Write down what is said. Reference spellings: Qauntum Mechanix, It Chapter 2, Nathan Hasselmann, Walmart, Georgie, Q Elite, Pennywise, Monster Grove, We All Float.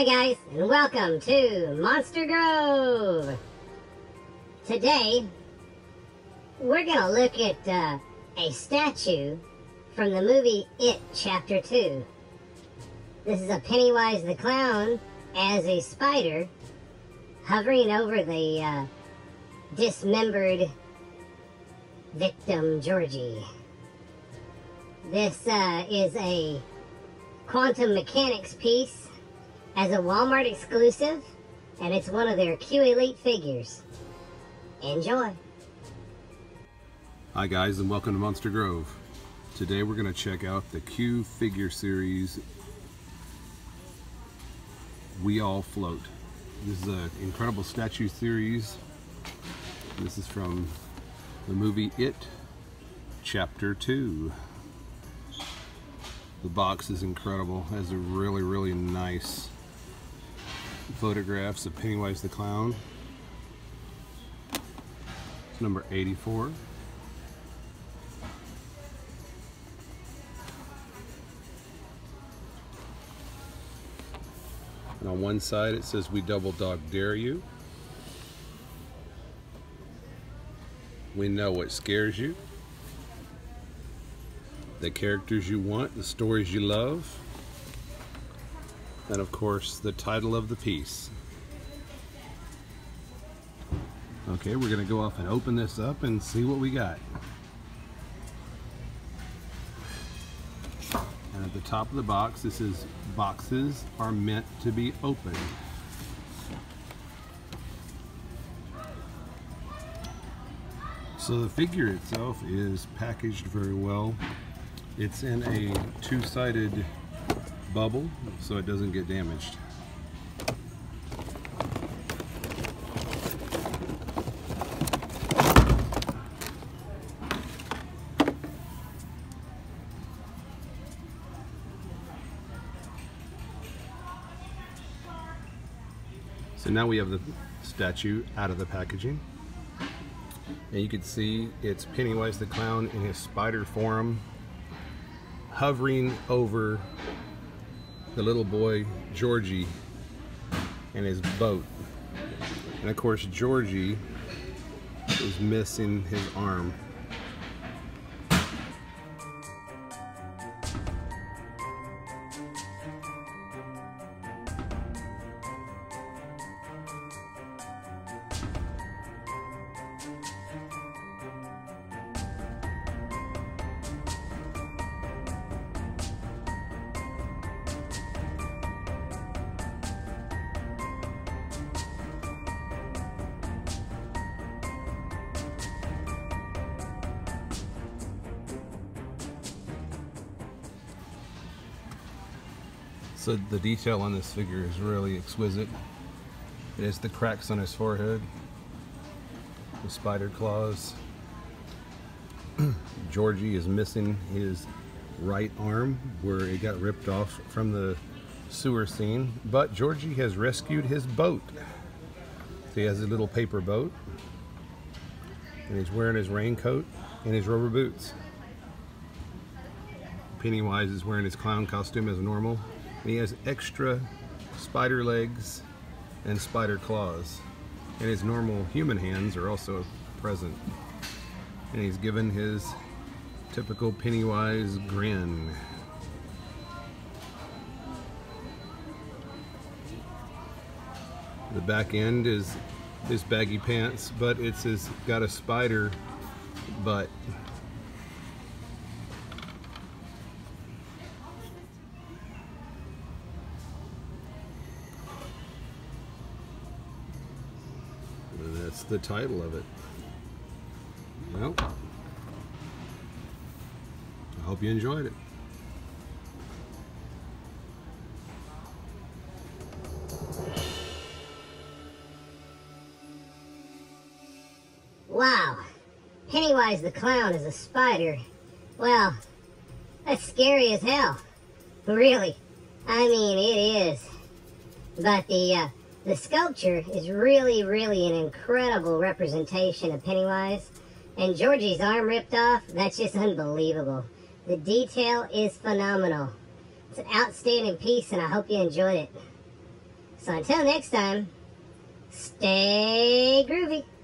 Hi guys, and welcome to Monster Grove! Today, we're gonna look at a statue from the movie It Chapter 2. This is a Pennywise the Clown as a spider hovering over the dismembered victim Georgie. This is a quantum mechanics piece as a Walmart exclusive, and it's one of their Q Elite figures. Enjoy! Hi guys, and welcome to Monster Grove. Today we're going to check out the Q figure series, We All Float. This is an incredible statue series. This is from the movie It, Chapter 2. The box is incredible. It has a really, really nice photographs of Pennywise the Clown. It's number 84. And on one side it says, "We double dog dare you. We know what scares you. The characters you want, the stories you love, and of course the title of the piece." Okay, we're gonna go off and open this up and see what we got. And at the top of the box, this is "Boxes are meant to be opened." So the figure itself is packaged very well. It's in a two-sided bubble, so it doesn't get damaged. So now we have the statue out of the packaging. And you can see it's Pennywise the Clown in his spider form, hovering over the little boy Georgie and his boat. And of course Georgie is missing his arm. So the detail on this figure is really exquisite. It has the cracks on his forehead, the spider claws. Georgie is missing his right arm where it got ripped off from the sewer scene, but Georgie has rescued his boat. So he has a little paper boat, and he's wearing his raincoat and his rubber boots. Pennywise is wearing his clown costume as normal. And he has extra spider legs and spider claws, and his normal human hands are also present, and he's given his typical Pennywise grin. The back end is his baggy pants, but it's got a spider butt. That's the title of it. Well, I hope you enjoyed it. Wow, Pennywise the Clown is a spider. Well, that's scary as hell. Really, I mean it is. But the sculpture is really, really an incredible representation of Pennywise. And Georgie's arm ripped off, that's just unbelievable. The detail is phenomenal. It's an outstanding piece, and I hope you enjoyed it. So until next time, stay groovy.